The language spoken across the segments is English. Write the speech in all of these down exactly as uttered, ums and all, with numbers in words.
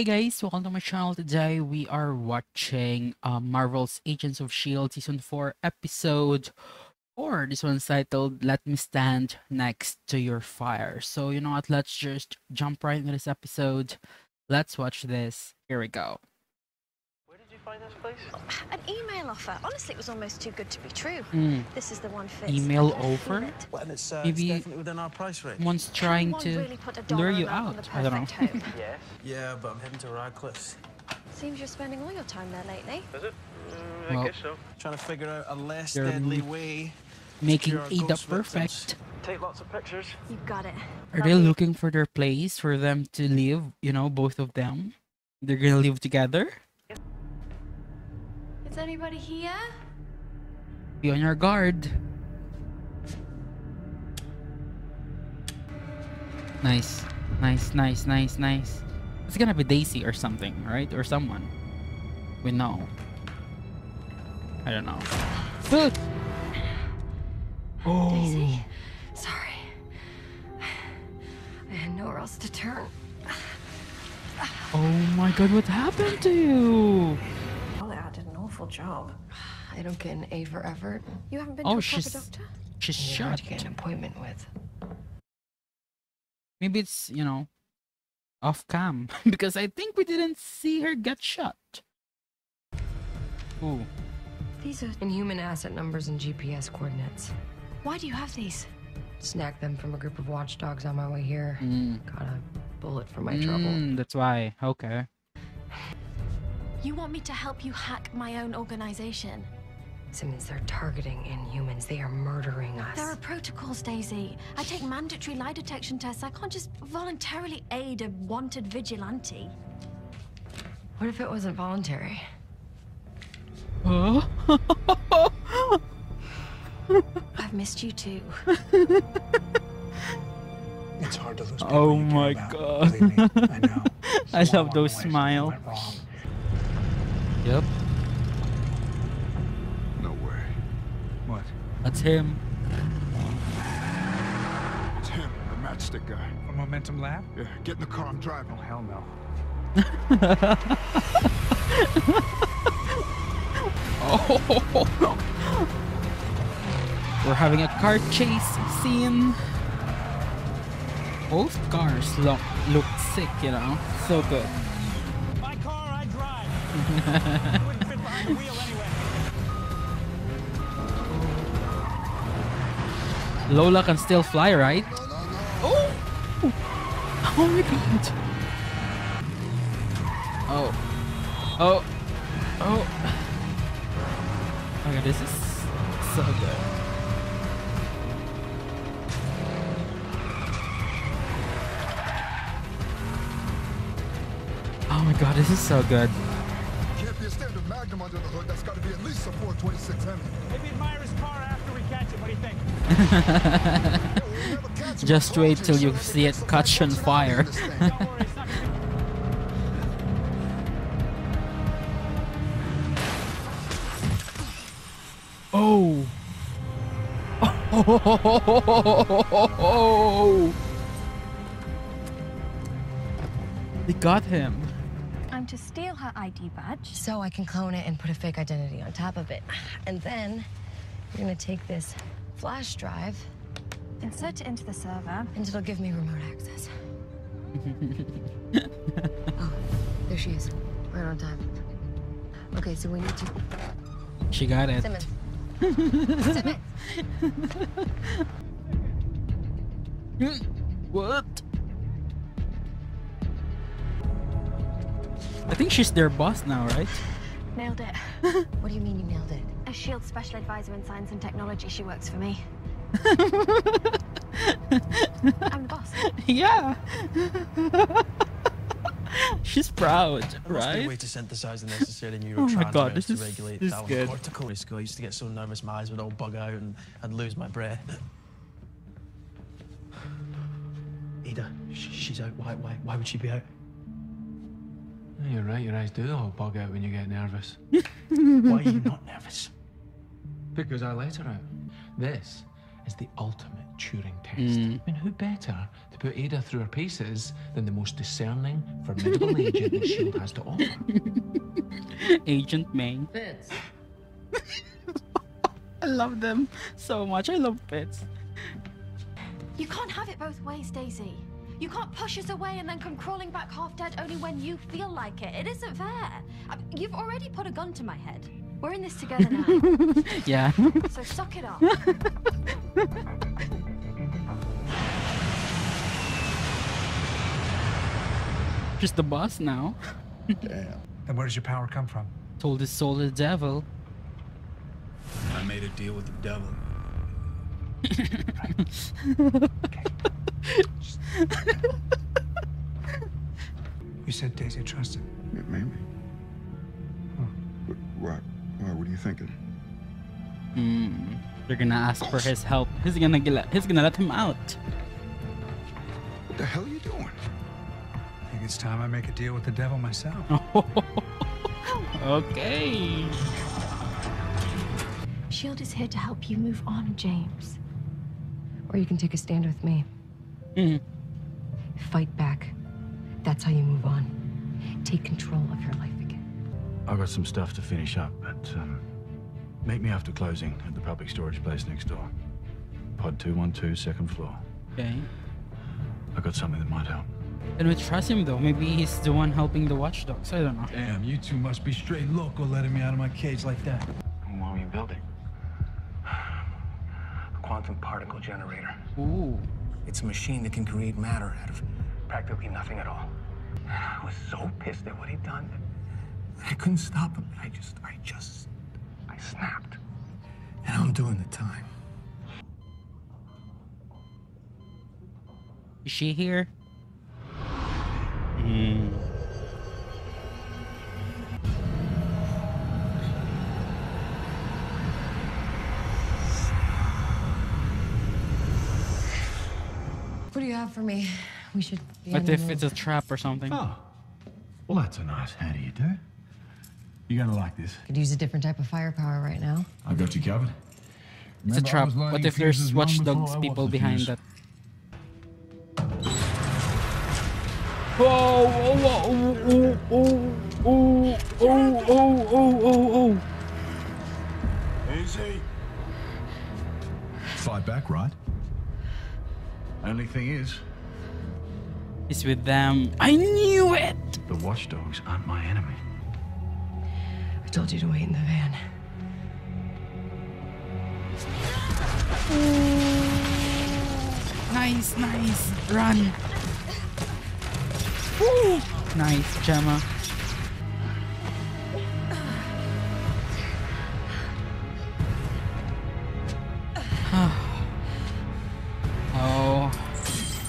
Hey guys, welcome to my channel. Today we are watching uh, Marvel's Agents of S H I E L D Season four Episode four. This one's titled, Let Me Stand Next to Your Fire. So you know what, let's just jump right into this episode. Let's watch this. Here we go. Where did you find this place? Oh, an email offer. Honestly, it was almost too good to be true. Mm. This is the one Fitz. Email offer? It. Well, it's, uh, Maybe it's within our price range. One's trying one to really lure you out. I don't know. Yes. Yeah, but I'm heading to Radcliffe's. Seems you're spending all your time there lately. Is it? Mm, I well, guess so. Trying to figure out a less deadly way. Making AIDA perfect. Take lots of pictures. You've got it. Are they looking for their place for them to live? You know, both of them. They're gonna live together. Is anybody here? Be on your guard. Nice, nice, nice, nice, nice. It's gonna be Daisy or something, right? Or someone. We know. I don't know. But oh. Daisy, sorry. I had nowhere else to turn. Oh my God! What happened to you? Job. I don't get an A for effort. You haven't been oh, to a she's, doctor? She's shot. To get an appointment with. Maybe it's, you know, off cam because I think we didn't see her get shot. Ooh. These are Inhuman asset numbers and G P S coordinates. Why do you have these? Snagged them from a group of watchdogs on my way here. Mm. Got a bullet for my mm, trouble. That's why. Okay. You want me to help you hack my own organization? Simmons, they're targeting Inhumans. They are murdering us. There are protocols, Daisy. I take mandatory lie detection tests. I can't just voluntarily aid a wanted vigilante. What if it wasn't voluntary? Huh? I've missed you too. It's hard to lose. Oh my God. Believe me, I know. I love those smiles. Yep. No way. What? That's him. It's him, the matchstick guy. A momentum lab? Yeah, get in the car, I'm driving. Oh, hell no. Oh. We're having a car chase scene. Both cars look, look sick, you know? So good. It wouldn't fit behind the wheel anyway. Lola can still fly, right? No, no, no. Oh! Oh my God! Oh. Oh. Oh. Okay, this is so good. Oh my God, this is so good. Under the hood, that's got to be at least a four twenty-six Hemi. Maybe admire his car after we catch it. What do you think? Yeah, we'll just wait till you see it catch on fire. Oh. Oh. They got him. To steal her I D badge. So I can clone it and put a fake identity on top of it. And then you're gonna take this flash drive, insert it into the server, and it'll give me remote access. Oh, there she is. Right on time. Okay, so we need to... She got it. Simmons. Simmons. What? I think she's their boss now, right? Nailed it. What do you mean you nailed it? A S H I E L D special advisor in science and technology. She works for me. I'm the boss. Yeah. She's proud, right? A way to synthesize the necessary neurotransmitters. Oh my God, this is, to regulate this is good. Cortical. School, I used to get so nervous my eyes would all bug out and I'd lose my breath. Ada, she's out. Why? Why? Why would she be out? You're right, your eyes do the whole bug out when you get nervous. Why are you not nervous? Because I let her out. This is the ultimate Turing test. Mm. I mean, who better to put Ada through her paces than the most discerning, formidable agent that S H I E L D has to offer? Agent May. Fitz. I love them so much. I love Fitz. You can't have it both ways, Daisy. You can't push us away and then come crawling back half dead only when you feel like it. It isn't fair. You've already put a gun to my head. We're in this together now. Yeah. So suck it up. Just the boss now. Damn. And where does your power come from? Told his soul to the devil. I made a deal with the devil. You said Daisy trusted. It made me. Huh. Why? Why? What are you thinking? Mm, they're gonna ask for his help. He's gonna get. He's gonna let him out. What the hell are you doing? I think it's time I make a deal with the devil myself. Okay. S H I E L D is here to help you move on, James. Or you can take a stand with me. Mm. Fight back. That's how you move on. Take control of your life again. I've got some stuff to finish up, but um, meet me after closing at the public storage place next door. Pod two one two, second floor. Okay. I've got something that might help. Then we trust him though. Maybe he's the one helping the watchdogs. I don't know. Damn, you two must be straight local letting me out of my cage like that. What were you building? Quantum particle generator. Ooh. It's a machine that can create matter out of practically nothing at all. I was so pissed at what he'd done that I couldn't stop him. I just, I just, I snapped. And I'm doing the time. Is she here? Mm. What do you have for me? We should be What if it's a trap or something? Oh. Well, that's a nice how do you do. You're gonna like this. Could use a different type of firepower right now. I've got you covered. It's Remember, a trap. What if there's watchdogs people behind that? Whoa, whoa, whoa, oh, oh, oh, oh, oh, oh, oh, oh. Easy. Fight back, right? Only thing is, it's with them. I knew it! The watchdogs aren't my enemy. I told you to wait in the van. Ooh. Nice, nice. Run. Ooh. Nice, Gemma.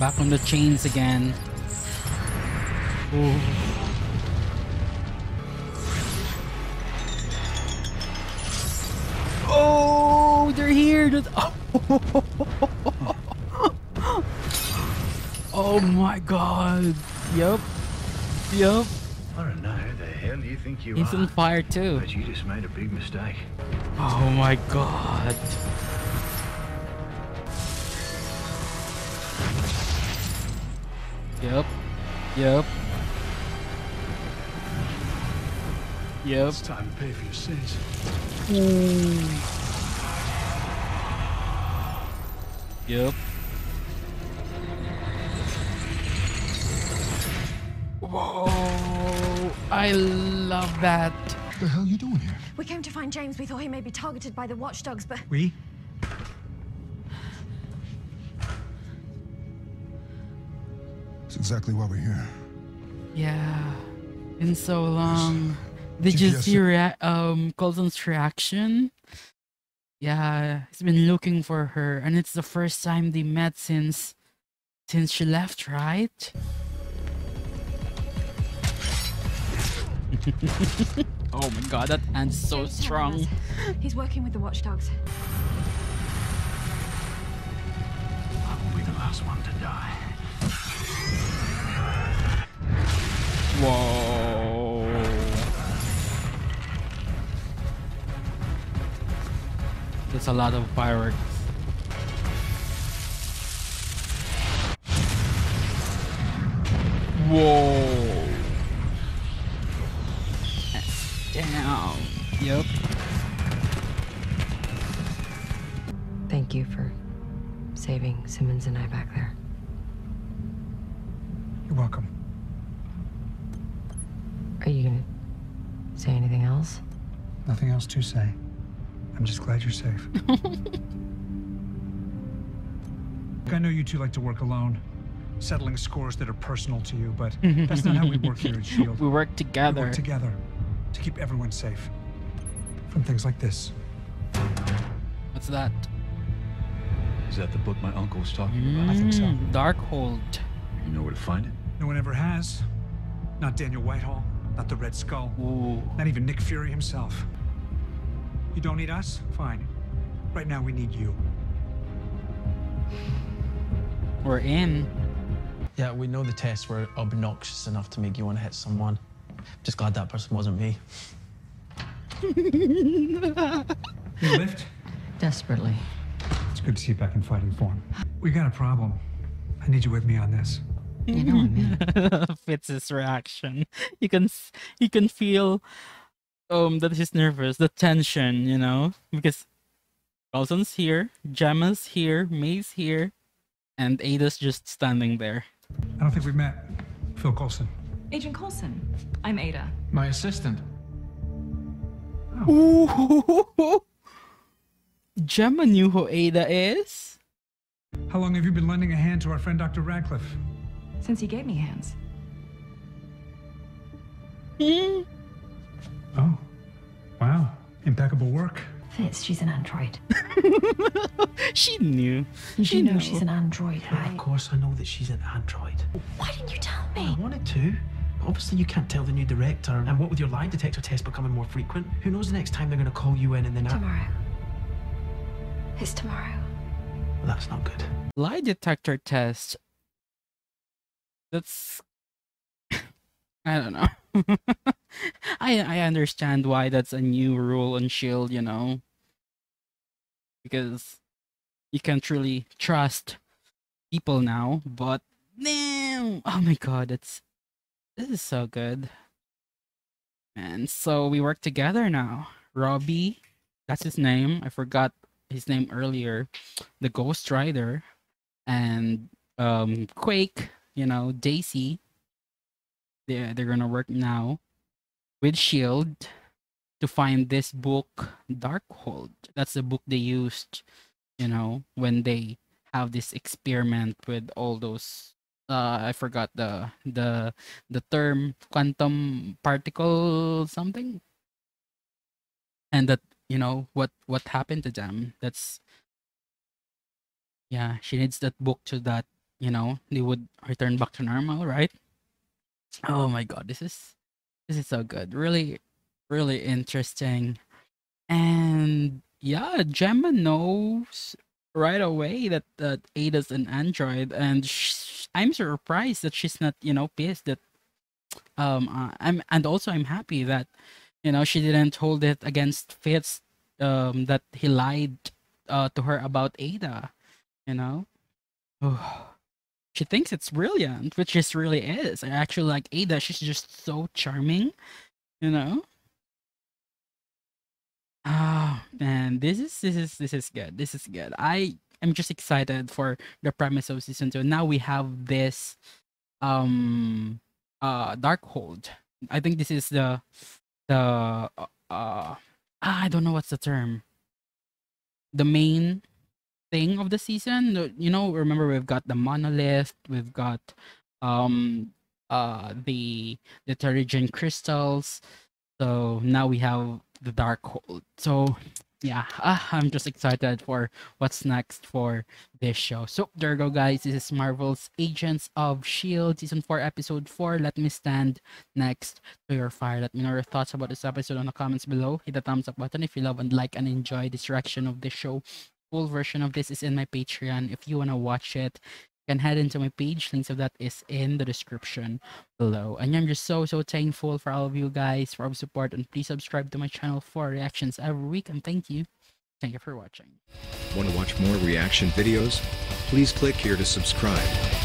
Back on the chains again. Ooh. Oh, they're here. Oh. Oh my God. Yep. Yep. I don't know who the hell you think you are. He's on fire too. But you just made a big mistake. Oh my God. Yep. Yep. Yep. It's time to pay for your sins. Ooh. Yep. Whoa. I love that. What the hell are you doing here? We came to find James. We thought he may be targeted by the watchdogs, but... We? That's exactly why we're here. Yeah, been so long. Did G P S you see rea um Coulson's reaction? Yeah, he's been looking for her, and it's the first time they met since since she left, right? Oh my God, that hand's so strong. He's working with the watchdogs. I will be the last one to die. Whoa. That's a lot of fireworks. Whoa. Down. Yep. Thank you for saving Simmons and I back there. You're welcome. Are you gonna say anything else? Nothing else to say. I'm just glad you're safe. I know you two like to work alone, settling scores that are personal to you, but that's not how we work here at S H I E L D We work together. We work together to keep everyone safe from things like this. What's that? Is that the book my uncle was talking mm, about? I think so. Darkhold. You know where to find it? No one ever has. Not Daniel Whitehall, not the Red Skull, ooh, not even Nick Fury himself. You don't need us? Fine. Right now we need you. We're in. Yeah, we know the tests were obnoxious enough to make you want to hit someone. Just glad that person wasn't me. You lift? Desperately. It's good to see you back in fighting form. We got a problem. I need you with me on this. You know what I mean? Fitz's reaction. You can, you can feel um, that he's nervous, the tension, you know? Because Coulson's here, Gemma's here, May's here, and Ada's just standing there. I don't think we've met. Phil Coulson. Agent Coulson. I'm Ada. My assistant. Oh. Gemma knew who Ada is. How long have you been lending a hand to our friend Doctor Radcliffe? Since he gave me hands. Mm. Oh. Wow. Impeccable work. Fitz, she's an android. She knew. You she knows she's an android, right? Of course I know that she's an android. Why didn't you tell me? I wanted to. But obviously you can't tell the new director. And what with your lie detector test becoming more frequent, who knows the next time they're going to call you in and then... Tomorrow. It's tomorrow. Well, that's not good. Lie detector test. That's... I don't know. I I understand why that's a new rule on S H I E L D, you know, because you can't really trust people now. But damn, oh my god, it's this is so good. And so we work together now. Robbie, that's his name. I forgot his name earlier. The Ghost Rider and um Quake, you know, Daisy. They're, they're gonna work now with S H I E L D to find this book, Darkhold. That's the book they used, you know, when they have this experiment with all those uh I forgot the the the term, quantum particle something, and that, you know, what what happened to them. That's, yeah, she needs that book so that, you know, they would return back to normal, right? Oh my god, this is this is so good. Really, really interesting. And yeah, Gemma knows right away that, that Ada's an android, and sh I'm surprised that she's not, you know, pissed that um uh, I'm and also I'm happy that, you know, she didn't hold it against Fitz um that he lied uh to her about Ada, you know. Oh. She thinks it's brilliant, which it really is. I actually like Ada. She's just so charming, you know. Ah, oh, man, this is this is this is good. This is good. I am just excited for the premise of season two. Now we have this, um, uh, Darkhold. I think this is the the uh, uh I don't know what's the term. The main thing of the season, you know. Remember, we've got the monolith, we've got um uh the the Terrigen crystals, so now we have the Darkhold. So yeah, uh, I'm just excited for what's next for this show. So there you go, guys. This is Marvel's Agents of S H I E L D season four episode four, Let Me Stand Next to Your Fire. Let me know your thoughts about this episode in the comments below. Hit the thumbs up button if you love and like and enjoy this reaction of the show. Full version of this is in my Patreon. If you want to watch it, you can head into my page. Links of that is in the description below. And I'm just so so thankful for all of you guys for all the support, and please subscribe to my channel for reactions every week. And thank you thank you for watching. Want to watch more reaction videos? Please click here to subscribe.